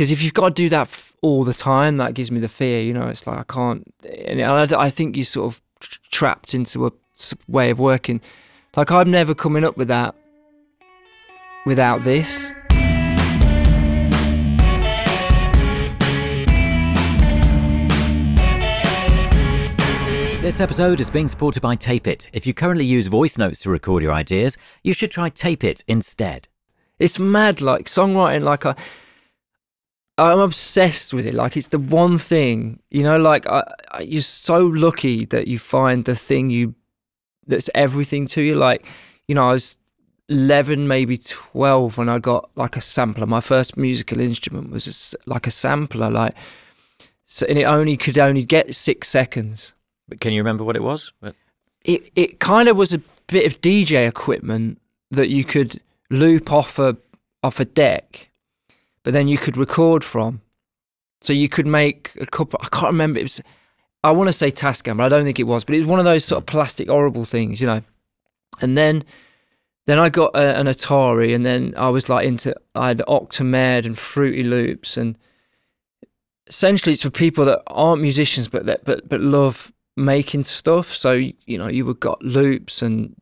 because if you've got to do that all the time, that gives me the fear, you know. It's like I can't, and I think you're sort of trapped into a way of working. Like I'm never coming up with that without this. This episode is being supported by Tape It. If you currently use voice notes to record your ideas, you should try Tape It instead. It's mad, like songwriting, like I'm obsessed with it. Like it's the one thing, you know, like you're so lucky that you find the thing that's everything to you. Like, you know, I was 11, maybe 12 when I got like a sampler. My first musical instrument was like a sampler, like, so, and it could only get 6 seconds. Can you remember what it was? It kind of was a bit of DJ equipment that you could loop off a deck, but then you could record from. So you could make a couple. I can't remember. It was, I want to say Tascam, but I don't think it was. But it was one of those sort of plastic, horrible things, you know. And then I got an Atari, and then I was like into. I had OctaMED and Fruity Loops, and essentially it's for people that aren't musicians but love making stuff. So you know, you would got loops, and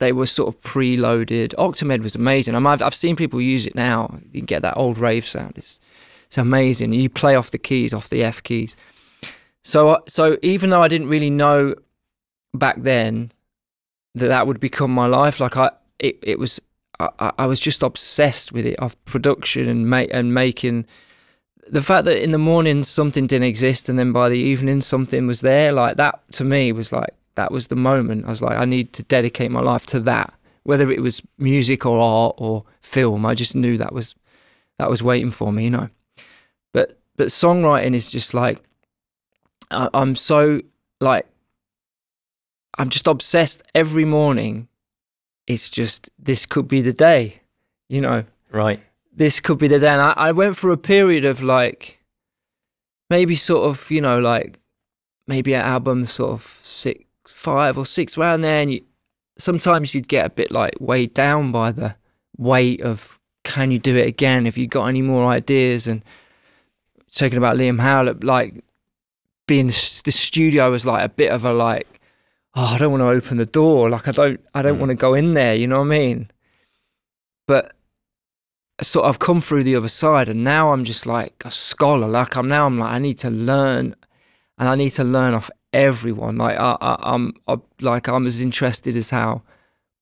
they were sort of preloaded. OctaMED was amazing. I've seen people use it now. You can get that old rave sound. It's amazing. You play off the keys, off the F keys. So even though I didn't really know back then that would become my life, like I was just obsessed with it, of production and making. The fact that in the morning something didn't exist and then by the evening something was there, like that to me was like, that was the moment. I was like, I need to dedicate my life to that, whether it was music or art or film. I just knew that was waiting for me, you know. But songwriting is just like, I'm so like, I'm just obsessed every morning. It's just, this could be the day, you know. Right. This could be the day. And I went through a period of like, maybe sort of, you know, like maybe an album sort of 5 or 6 around there. And sometimes you'd get a bit like weighed down by the weight of, can you do it again? Have you got any more ideas? And talking about Liam Howlett, like being the studio was like a bit of a like, oh, I don't want to open the door. Like I don't want to go in there. You know what I mean? But so I've come through the other side, and now I'm just like a scholar. Like I'm like, I need to learn, and I need to learn off everyone. Like I'm as interested as how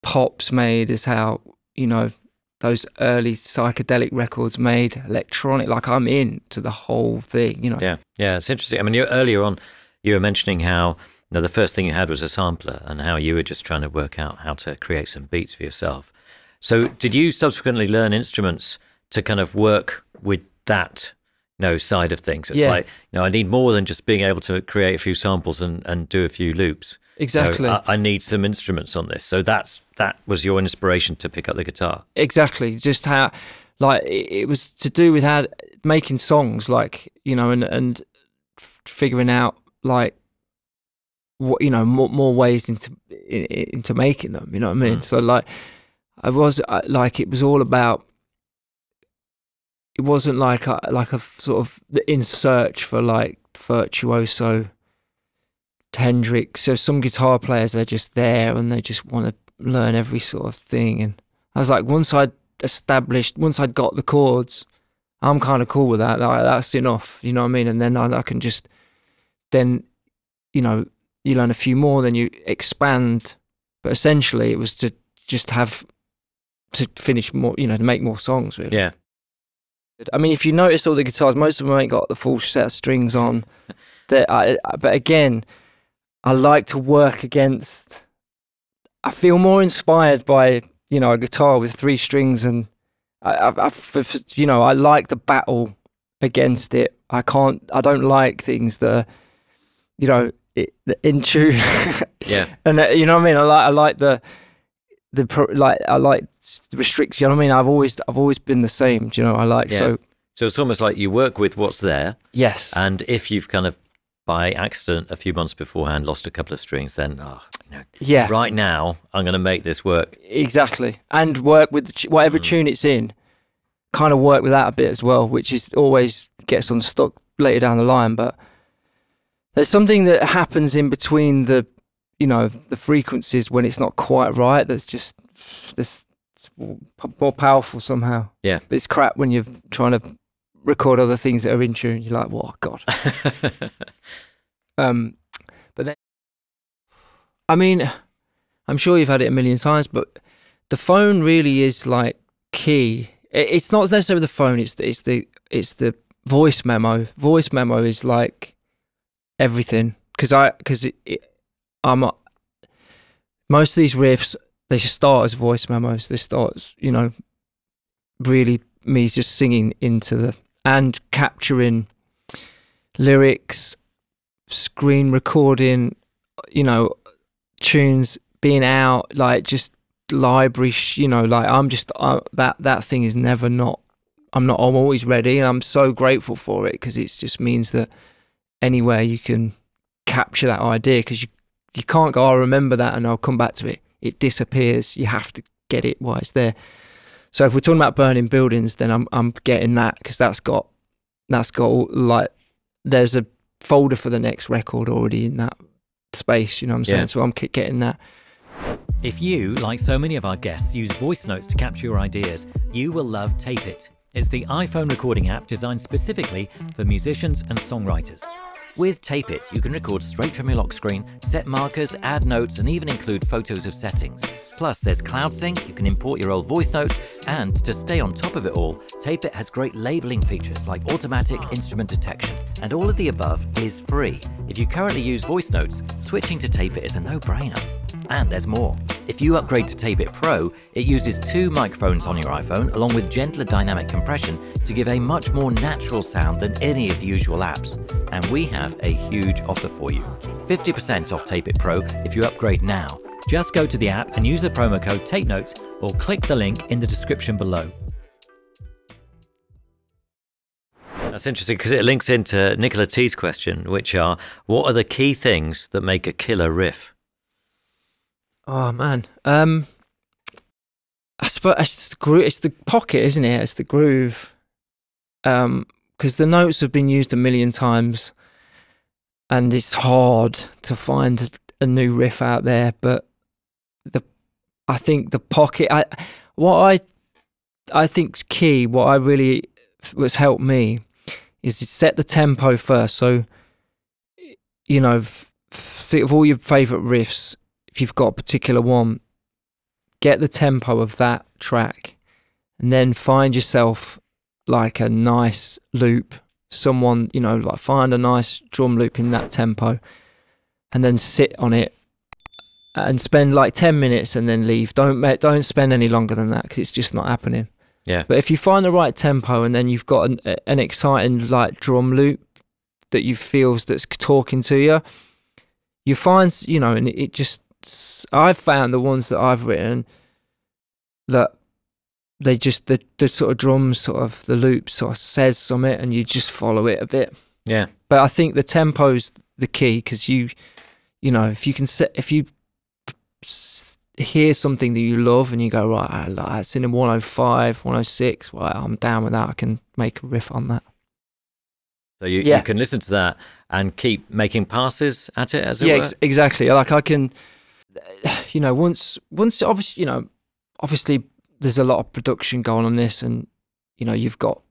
pop's made, as how, you know, those early psychedelic records made, electronic. Like I'm into the whole thing, you know. Yeah, yeah, it's interesting. I mean, earlier on, you were mentioning how, you know, the first thing you had was a sampler, and how you were just trying to work out how to create some beats for yourself. So did you subsequently learn instruments to kind of work with that, you know, side of things? It's like, you know, I need more than just being able to create a few samples and do a few loops. Exactly. You know, I need some instruments on this. So that was your inspiration to pick up the guitar. Exactly. Just how, like, it was to do with how making songs, like, you know, and figuring out, like, what, you know, more ways into making them, you know what I mean? Mm. So, like, I was like, it was all about, it wasn't like a sort of in search for like virtuoso Hendrix. So some guitar players, they're just there and they just want to learn every sort of thing. And I was like, once I'd got the chords, I'm kind of cool with that. Like, that's enough, you know what I mean? And then I can just, then, you know, you learn a few more, then you expand. But essentially it was to just have, to finish more, you know, to make more songs, really. Yeah. I mean, if you notice all the guitars, most of them ain't got the full set of strings on. But again, I like to work against, I feel more inspired by, you know, a guitar with 3 strings, and I you know, I like the battle against it. I don't like things that are, you know, in tune. Yeah. And you know what I mean? I like I like restrictions, you know what I mean? I've always been the same, do you know? I like, yeah. So it's almost like you work with what's there. Yes. And if you've kind of by accident a few months beforehand lost a couple of strings, then you know, yeah, right now I'm going to make this work. Exactly. And work with whatever tune it's in, kind of work with that a bit as well, which is always gets on stock later down the line. But there's something that happens in between the, you know, the frequencies when it's not quite right. That's just this more powerful somehow. Yeah, but it's crap when you're trying to record other things that are in tune. You're like, "What, God?" But then, I mean, I'm sure you've had it a million times, but the phone really is like key. It's not necessarily the phone. It's the voice memo. Voice memo is like everything, because most of these riffs, they start as voice memos. They start as, you know, really me just singing into the, and capturing lyrics, screen recording, you know, tunes being out, like just library, you know, like I'm just, that thing is never not, I'm always ready, and I'm so grateful for it, because it just means that anywhere you can capture that idea, because you can't go, "I remember that and I'll come back to it." It disappears. You have to get it while it's there. So if we're talking about burning buildings, then I'm getting that, because that's got like, there's a folder for the next record already in that space. You know what I'm saying? Yeah. So I'm getting that. If you, like so many of our guests, use voice notes to capture your ideas, you will love Tape It. It's the iPhone recording app designed specifically for musicians and songwriters. With Tape It, you can record straight from your lock screen, set markers, add notes, and even include photos of settings. Plus, there's Cloud Sync, you can import your old voice notes, and to stay on top of it all, Tape It has great labeling features like automatic instrument detection. And all of the above is free. If you currently use voice notes, switching to Tape It is a no-brainer. And there's more. If you upgrade to Tape It Pro, it uses 2 microphones on your iPhone along with gentler dynamic compression to give a much more natural sound than any of the usual apps. And we have a huge offer for you. 50% off Tape It Pro if you upgrade now. Just go to the app and use the promo code TAPENOTES or click the link in the description below. That's interesting because it links into Nicola T's question, which are, what are the key things that make a killer riff? Oh man, I suppose it's the pocket, isn't it? It's the groove, because the notes have been used a million times, and it's hard to find a new riff out there. But I think the pocket, what I think's key, what I really what's helped me is to set the tempo first. So, you know, think of all your favourite riffs. If you've got a particular one, get the tempo of that track, and then find yourself like a nice loop. Someone, you know, like find a nice drum loop in that tempo, and then sit on it and spend like 10 minutes, and then leave. Don't spend any longer than that, because it's just not happening. Yeah. But if you find the right tempo, and then you've got an exciting like drum loop that you feels that's talking to you, you find, you know, and it just. I've found the ones that I've written that they just the sort of drums, sort of the loop, sort of says something, and you just follow it a bit. Yeah. But I think the tempo's the key, because you know, if you hear something that you love and you go, right, I like it's in a 105, 106. Right, I'm down with that. I can make a riff on that. So you can listen to that and keep making passes at it, as it were. Yeah, exactly. Like I can. You know, once obviously, you know, obviously there's a lot of production going on this, and you know, you've got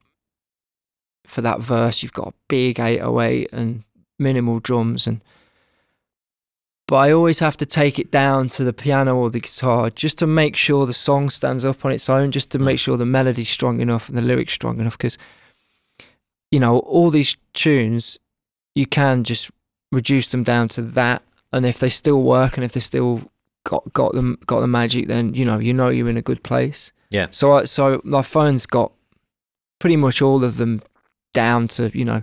for that verse you've got a big 808 and minimal drums, and but I always have to take it down to the piano or the guitar just to make sure the song stands up on its own, just to make sure the melody's strong enough and the lyrics strong enough, because you know, all these tunes you can just reduce them down to that. And if they still work, and if they still got the magic, then you know you're in a good place. Yeah. So my phone's got pretty much all of them down to, you know,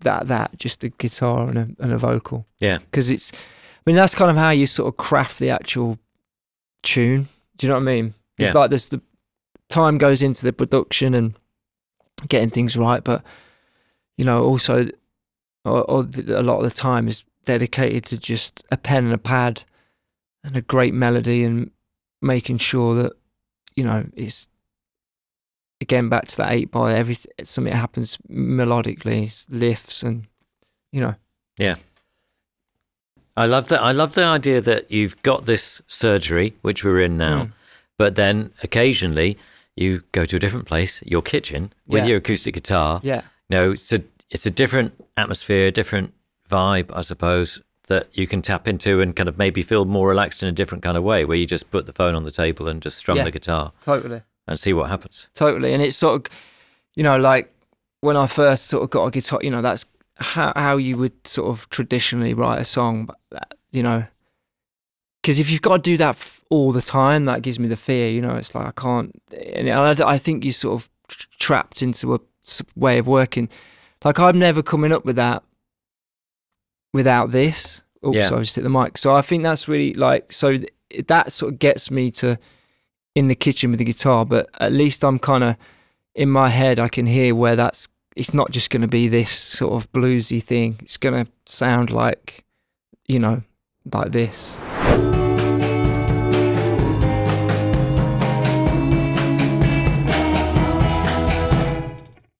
that just a guitar and a vocal. Yeah. Because it's, I mean, that's kind of how you sort of craft the actual tune. Do you know what I mean? It's like there's the time goes into the production and getting things right, but you know also, or a lot of the time is dedicated to just a pen and a pad and a great melody, and making sure that, you know, it's again, back to that 8 bar, everything, something happens melodically, lifts, and you know. Yeah, I love that. I love the idea that you've got this surgery, which we're in now, but then occasionally you go to a different place, your kitchen, with your acoustic guitar. Yeah, no, it's a different atmosphere, different vibe, I suppose, that you can tap into and kind of maybe feel more relaxed in a different kind of way, where you just put the phone on the table and just strum the guitar. Totally. And see what happens. Totally. And it's sort of, you know, like when I first sort of got a guitar, you know, that's how you would sort of traditionally write a song, but that, you know, because if you've got to do that all the time, that gives me the fear, you know, it's like I can't, and I think you're sort of trapped into a way of working. Like I'm never coming up with that without this. Oops, I just hit the mic. So I think that's really like, so that sort of gets me to in the kitchen with the guitar, but at least I'm kind of, in my head, I can hear where that's, it's not just going to be this sort of bluesy thing. It's going to sound like, you know, like this.